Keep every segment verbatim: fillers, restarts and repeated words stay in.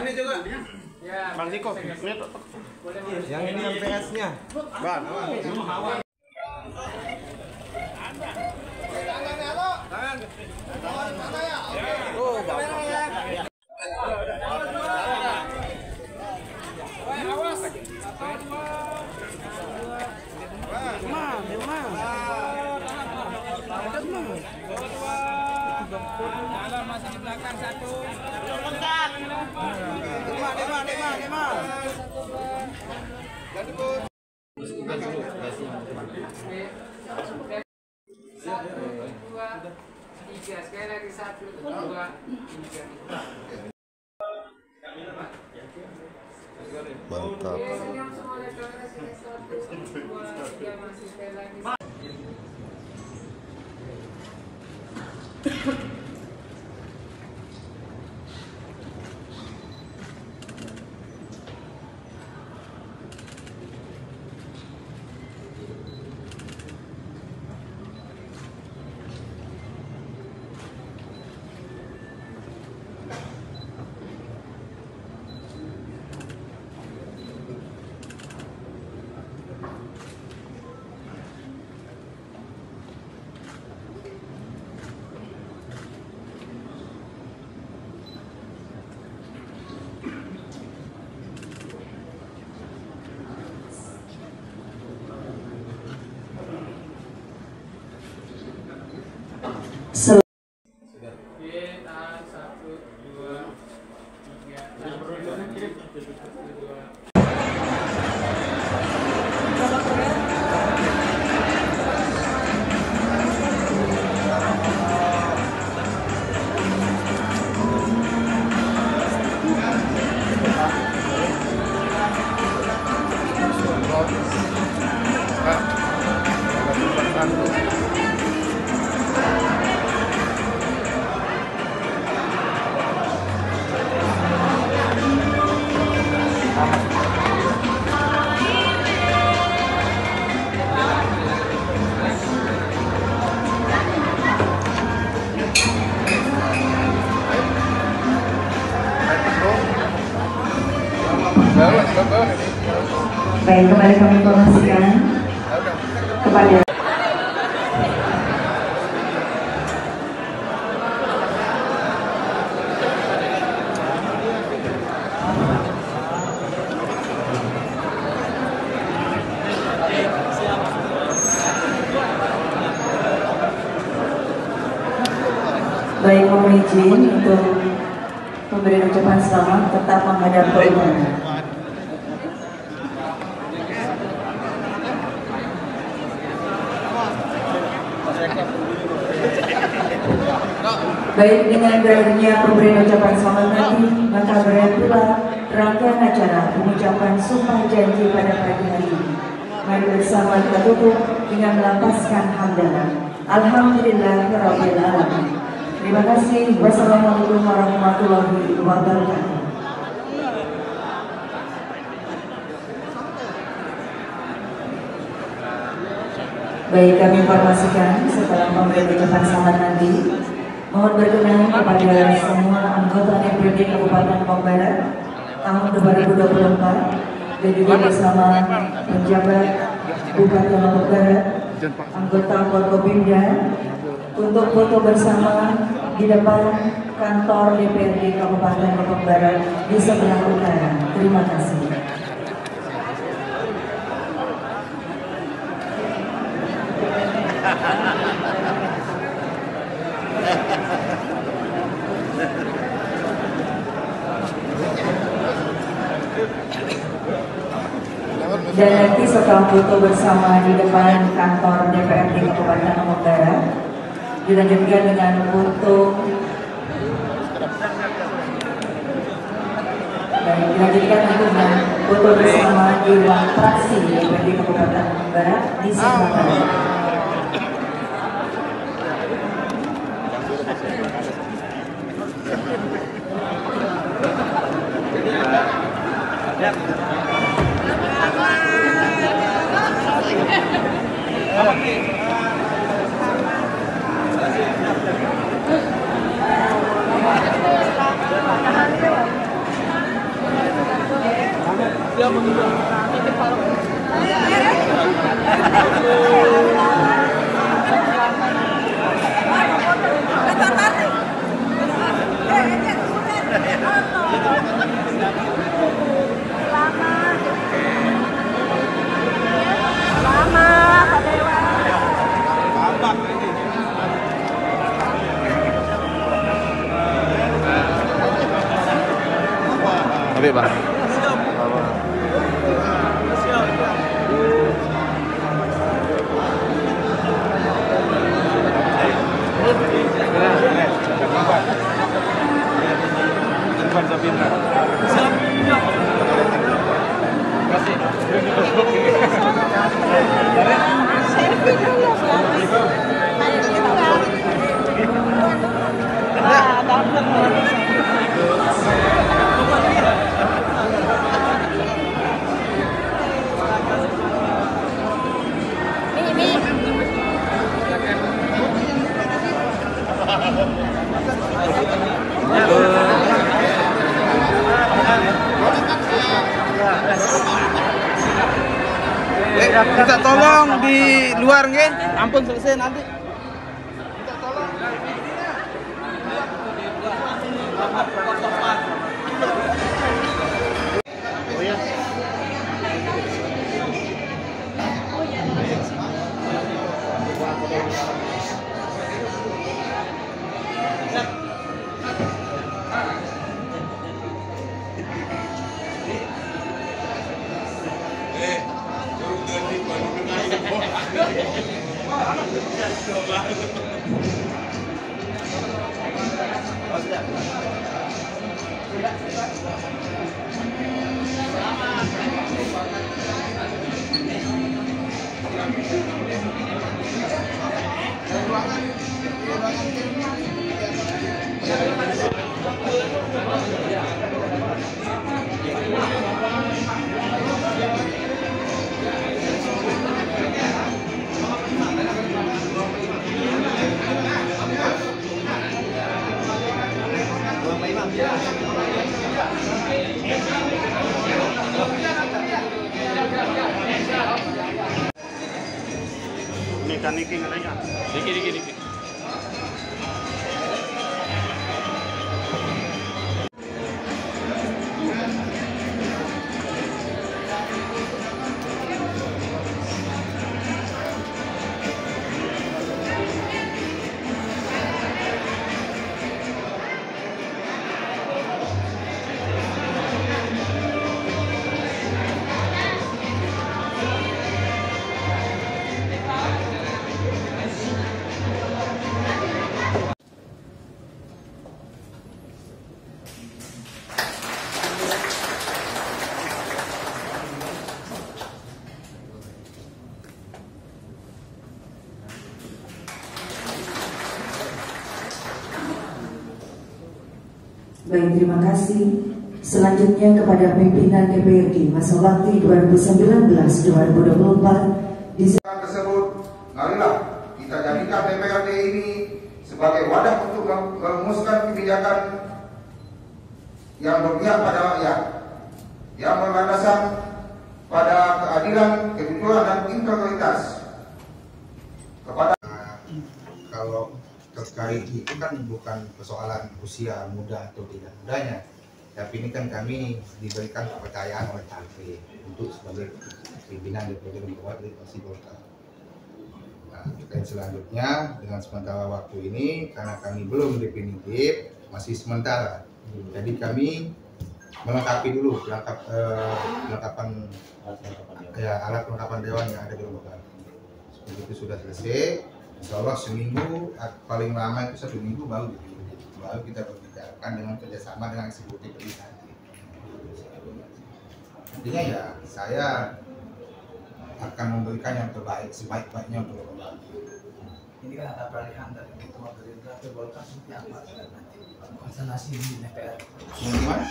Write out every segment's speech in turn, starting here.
Ini juga. Ya. Bang Niko, yang ini M P S-nya. Bang. Masih di belakang satu. Satu, dua, tiga. Sekali lagi satu, dua, tiga. Mantap. Baik, kembali kami informasikan kepada baik, mohon izin untuk memberi ucapan selamat tetap menghadap ke udara. Baik, dengan berakhirnya pemberian ucapan selamat nanti, maka berakhirlah rangkaian acara pengucapan sumpah janji pada pagi hari ini. Mari bersama kita tutup dengan melepaskan hamdalah. Alhamdulillahirabbil alamin. Terima kasih. Wassalamualaikum warahmatullahi wabarakatuh. Baik, kami informasikan setelah pemberian ucapan selamat nanti, mohon berkenan kepada semua anggota D P R D Kabupaten Lombok Barat tahun dua ribu dua puluh empat dan juga bersama penjabat Bupati Lombok Barat, anggota Forkopimda, untuk foto bersama di depan kantor D P R D Kabupaten Lombok Barat di sebelah utara. Terima kasih. Dan nanti setelah foto bersama di depan kantor D P R D Kabupaten Lombok Barat, dilanjutkan dengan foto dan dilanjutkan dengan foto bersama di ruang praksi D P R D Kabupaten Lombok Barat di sebelah. Terima kasih. Oke, Pak. Minta tolong di luar nggih, ampun selesai nanti. Minta tolong. Oh ya. Niki ngelengah. Niki niki niki. Baik, terima kasih. Selanjutnya kepada pimpinan D P R D masa waktu dua ribu sembilan belas dua ribu dua puluh empat tersebut, marilah kita jadikan D P R D ini sebagai wadah untuk merumuskan kebijakan yang berpihak pada rakyat, yang berlandasan pada keadilan, kejujuran dan integritas. Kepada kalau terkait itu kan bukan persoalan usia muda atau tidak mudanya, tapi ini kan kami diberikan kepercayaan oleh K P untuk sebagai pimpinan D P R D Kabupaten Golkar. Nah, dan selanjutnya dengan sementara waktu ini karena kami belum definitif, masih sementara, jadi kami melengkapi dulu lengkap, eh, lengkapan ya alat kelengkapan dewan yang ada di Golkar. Seperti itu sudah selesai. Insya Allah seminggu, paling lama itu satu minggu baru baru kita berbicara dengan kerjasama dengan eksekutif ini. Artinya ya saya akan memberikan yang terbaik, sebaik-baiknya untuk Golkar. Ini kan ada peralihan dari ketua Gerindra ke Golkar seperti apa nanti konsentrasi di D P R? Gimana?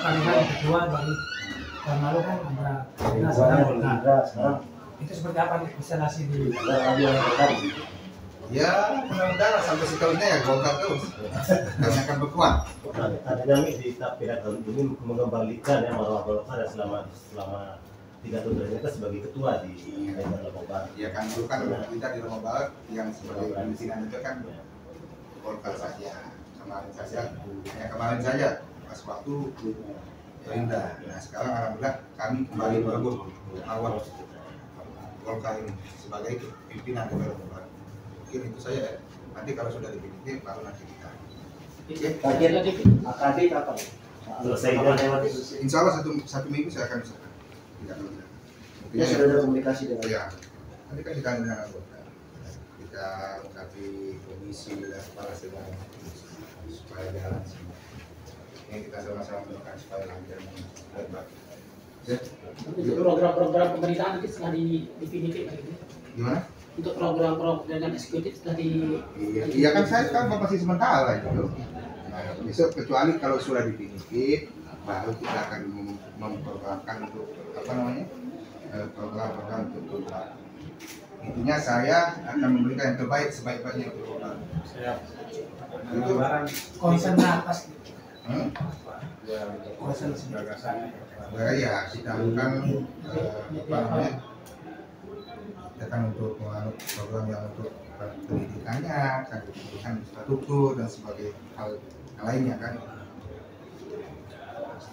Peralihan kedua dari tahun lalu kan antara Gerindra sekarang itu seperti apa nih instalasi di Ya, mudah-mudahan sampai seterusnya ya Golkar terus. Kami akan berkuat. Ada nami di T P R D tahun ini mengembalikan ya marwah Golkar selama selama tiga tahun terakhir sebagai ketua di Kabupaten Lombok Barat. Ya kan dulu kan kita di Lombok Barat yang sebagai pimpinan itu kan Golkar saja kemarin saja, hanya kemarin saja pas waktu Perintah. Nah sekarang alhamdulillah kami kembali bagus awal Golkar ini sebagai pimpinan Kabupaten Lombok Barat. Mungkin itu saja. Nanti kalau sudah dipilih baru nanti kita. Oke. Bagiannya dikit. Akad kapan? Selesai. Insya Allah satu satu minggu saya akan bisa. Tidak mudah. Ya sudah ada komunikasi dengan. Ya. Nanti kan kita dengan Golkar. Kita mengkaji komisi dan para segala supaya jalan semua. Ini kita sama-sama melakukan supaya lancar dan baik. Jadi program-program pemerintahan nanti setelah dipilih lagi. Gimana? Untuk program-program eksekutif dari iya, iya kan saya kan masih sementara gitu. Nah, besok kecuali kalau sudah dipinggir baru kita akan mem memprogramkan untuk apa namanya program-program untuk Golkar. Intinya saya akan memberikan yang terbaik sebaik-baiknya untuk Golkar. Itu konsen atas. Hmm? Konsen sebagai sana. Nah, ya kita akan eh, apa namanya datang untuk program yang untuk pendidikannya, kan pendidikan infrastruktur dan sebagai hal lainnya kan.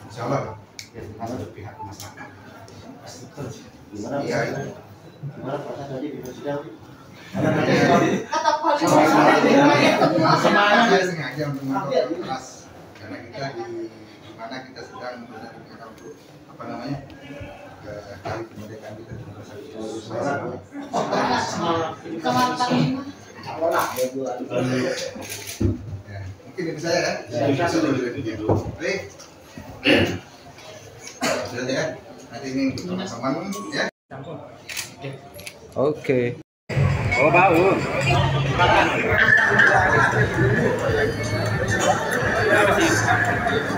Insya Allah ada pihak masyarakat. Iya itu. Gimana proses tadi di sidang? Kata polisi semangat ya sengaja memantau kelas karena kita di mana kita sedang berada untuk apa namanya hari kemerdekaan kita mungkin bisa ya kan? Nanti ini untuk teman-teman ya. Oke. Oh bau. Sudah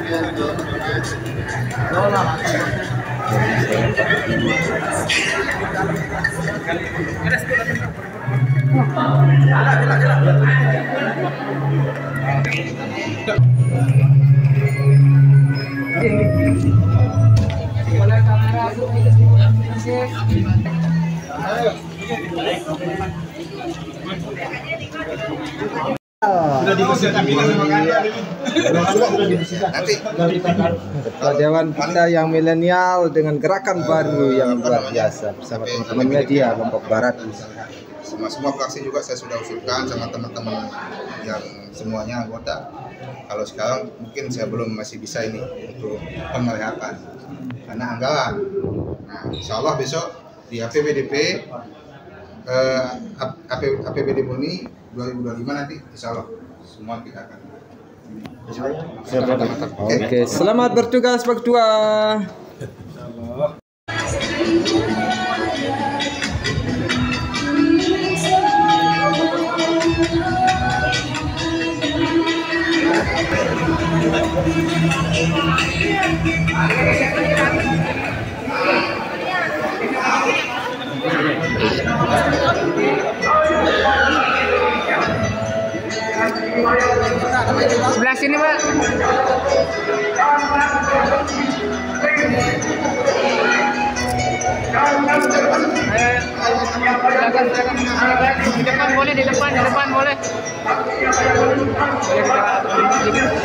dibersihkan kita sama kalian. Nanti ketua dewan kita yang milenial dengan gerakan baru yang luar biasa bersama teman-teman media Lombok Barat. Semua semua fraksi juga saya sudah usulkan sama teman-teman yang semuanya anggota. Kalau sekarang mungkin saya belum masih bisa ini untuk penglihatan karena anggaran. Nah, insya Allah besok di A P B D P eh, A P B D Boni dua ribu dua puluh lima nanti insya Allah semua kita akan oke, okay. Selamat bertugas berdua. Sebelah sini, Pak. Di depan boleh, di depan, di depan boleh.